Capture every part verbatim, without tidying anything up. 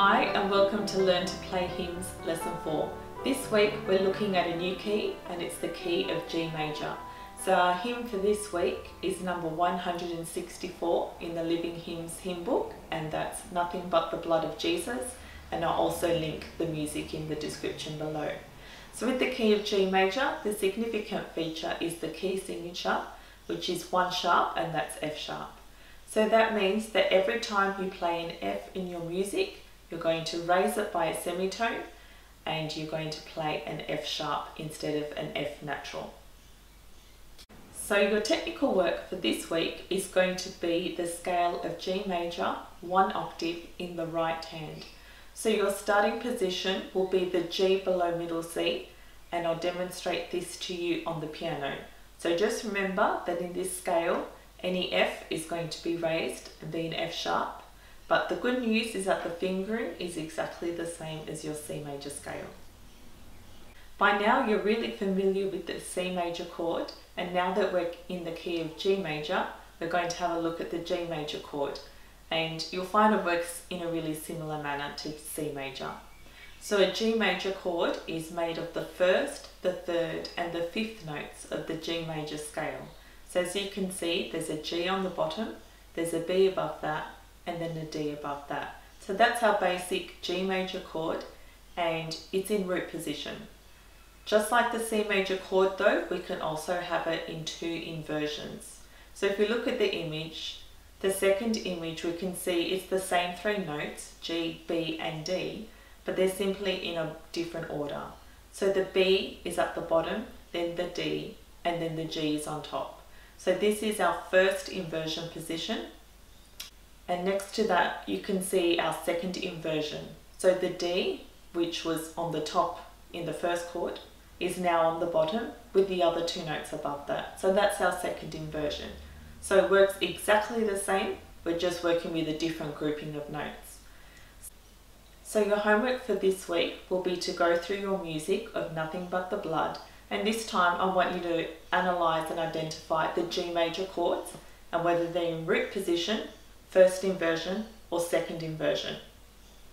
Hi and welcome to Learn to Play Hymns Lesson four. This week we're looking at a new key and it's the key of G Major. So our hymn for this week is number one hundred sixty-four in the Living Hymns hymn book, and that's Nothing But the Blood of Jesus, and I'll also link the music in the description below. So with the key of G Major, the significant feature is the key signature, which is one sharp, and that's F sharp. So that means that every time you play an F in your music, you're going to raise it by a semitone and you're going to play an F sharp instead of an F natural. So your technical work for this week is going to be the scale of G major, one octave in the right hand. So your starting position will be the G below middle C, and I'll demonstrate this to you on the piano. So just remember that in this scale, any F is going to be raised and be an F sharp. But the good news is that the fingering is exactly the same as your C major scale. By now you're really familiar with the C major chord, and now that we're in the key of G major, we're going to have a look at the G major chord, and you'll find it works in a really similar manner to C major. So a G major chord is made of the first, the third and the fifth notes of the G major scale. So as you can see, there's a G on the bottom, there's a B above that, and then a D above that. So that's our basic G major chord, and it's in root position. Just like the C major chord though, we can also have it in two inversions. So if we look at the image, the second image, we can see it's the same three notes, G, B and D, but they're simply in a different order. So the B is at the bottom, then the D, and then the G is on top. So this is our first inversion position. And next to that, you can see our second inversion. So the D, which was on the top in the first chord, is now on the bottom with the other two notes above that. So that's our second inversion. So it works exactly the same, we're just working with a different grouping of notes. So your homework for this week will be to go through your music of Nothing But the Blood. And this time I want you to analyse and identify the G major chords and whether they're in root position, first inversion or second inversion.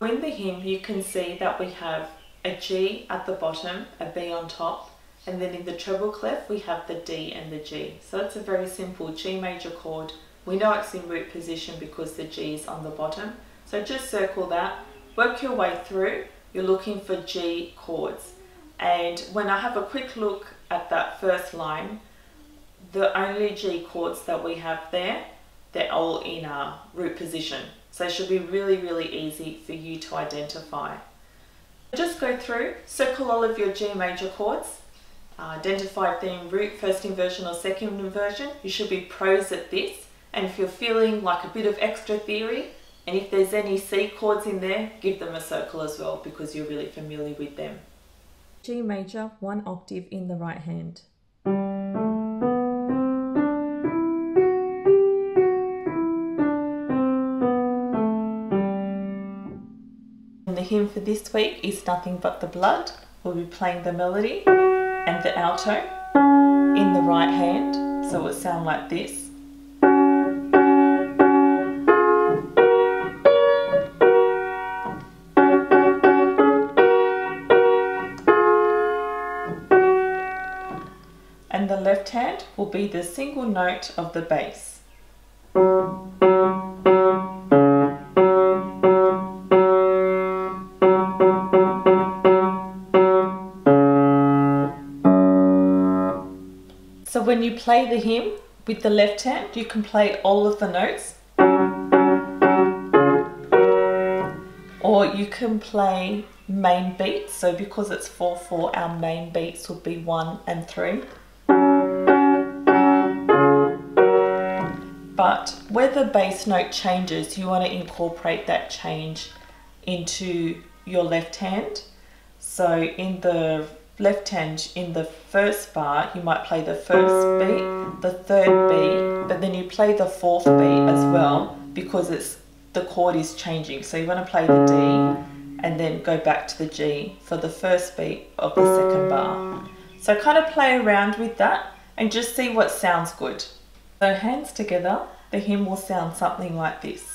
In the hymn you can see that we have a G at the bottom, a B on top, and then in the treble clef we have the D and the G. So it's a very simple G major chord. We know it's in root position because the G is on the bottom. So just circle that, work your way through, you're looking for G chords. And when I have a quick look at that first line, the only G chords that we have there, they're all in our root position. So it should be really, really easy for you to identify. Just go through, circle all of your G major chords, identify if they're in root, first inversion or second inversion. You should be pros at this. And if you're feeling like a bit of extra theory, and if there's any C chords in there, give them a circle as well because you're really familiar with them. G major, one octave in the right hand. Hymn for this week is Nothing But the Blood. We'll be playing the melody and the alto in the right hand, so it will sound like this. And the left hand will be the single note of the bass. So when you play the hymn with the left hand, you can play all of the notes, or you can play main beats. So because it's four four, our main beats will be one and three. But where the bass note changes, you want to incorporate that change into your left hand. So in the left hand, in the first bar, you might play the first beat, the third beat, but then you play the fourth beat as well because it's the chord is changing. So you want to play the D and then go back to the G for the first beat of the second bar. So kind of play around with that and just see what sounds good. So hands together, the hymn will sound something like this.